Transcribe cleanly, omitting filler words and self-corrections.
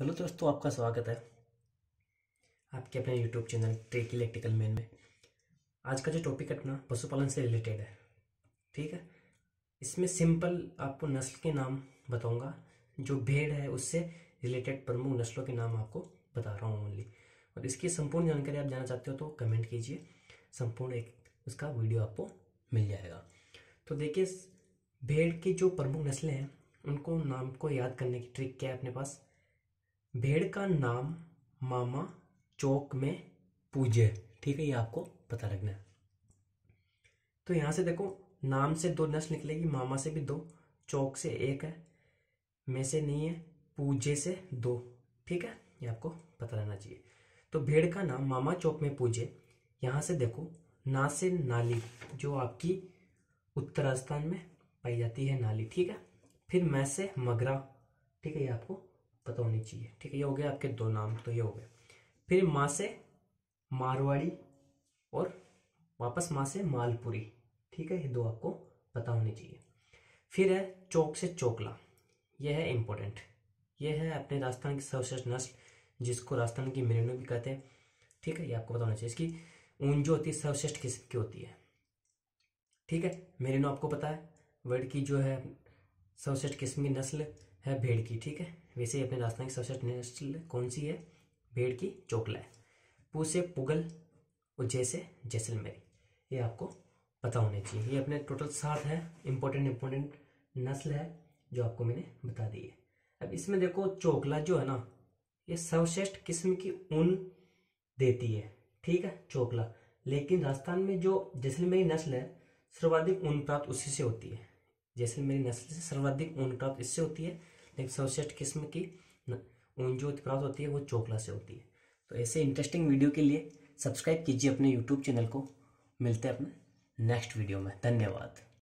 Hello दोस्तों, आपका स्वागत है आपके अपने YouTube channel track electrical man में। आज का जो टॉपिक है अपना पशुपालन से रिलेटेड है, ठीक है। इसमें सिंपल आपको नस्ल के नाम बताऊंगा, जो भेड़ है उससे रिलेटेड प्रमुख नस्लों के नाम आपको बता रहा हूँ ओनली। और इसकी संपूर्ण जानकारी आप जानना चाहते हो तो कमेंट कीजिए, संपूर्ण एक उसका वीडियो आपको मिल जाएगा। तो देखिए, भेड़ की जो प्रमुख नस्लें हैं उनको नाम को याद करने की ट्रिक क्या है अपने पास। भेड़ का नाम मामा चौक में पूजे, ठीक है, ये आपको पता रखना है। तो यहाँ से देखो, नाम से दो नस्ल निकलेगी, मामा से भी दो, चौक से एक है, में से नहीं है, पूजे से दो, ठीक है, ये आपको पता रहना चाहिए। तो भेड़ का नाम मामा चौक में पूजे। यहाँ से देखो, ना से नाली, जो आपकी उत्तर राजस्थान में पाई जाती है नाली, ठीक है। फिर मैं से मगरा, ठीक है, ये आपको पता होनी चाहिए, ठीक है। ये हो गया आपके दो नाम, तो ये हो गया। फिर माँ से मारवाड़ी और वापस माँ से मालपुरी, ठीक है, ये दो आपको पता होनी चाहिए। फिर है चौक से चोकला, ये है इम्पोर्टेंट, ये है अपने राजस्थान की सर्वश्रेष्ठ नस्ल, जिसको राजस्थान की मेरिनो भी कहते हैं, ठीक है, ये आपको पता होना चाहिए। इसकी ऊन जो होती है सर्वश्रेष्ठ किस्म की होती है, ठीक है। मेरिनो आपको पता है, वर्ड की जो है सर्वश्रेष्ठ किस्म की नस्ल है भेड़ की, ठीक है। वैसे अपने राजस्थान की सबसे नस्ल कौन सी है, भेड़ की चोकला है। पूछ से पुगल और जैसे जैसलमेरी, ये आपको पता होने चाहिए। ये अपने टोटल 7 है इम्पोर्टेंट नस्ल है जो आपको मैंने बता दी है। अब इसमें देखो, चोकला जो है ना, ये सर्वश्रेष्ठ किस्म की ऊन देती है, ठीक है, चोकला। लेकिन राजस्थान में जो जैसलमेरी नस्ल है, सर्वाधिक ऊन प्राप्त उसी से होती है। जैसलमेरी नस्ल से सर्वाधिक ऊन प्राप्त इससे होती है, लेकिन सर्वश्रेष्ठ किस्म की ऊन जो प्राप्त होती है वो चोकला से होती है। तो ऐसे इंटरेस्टिंग वीडियो के लिए सब्सक्राइब कीजिए अपने यूट्यूब चैनल को। मिलते हैं अपने नेक्स्ट वीडियो में, धन्यवाद।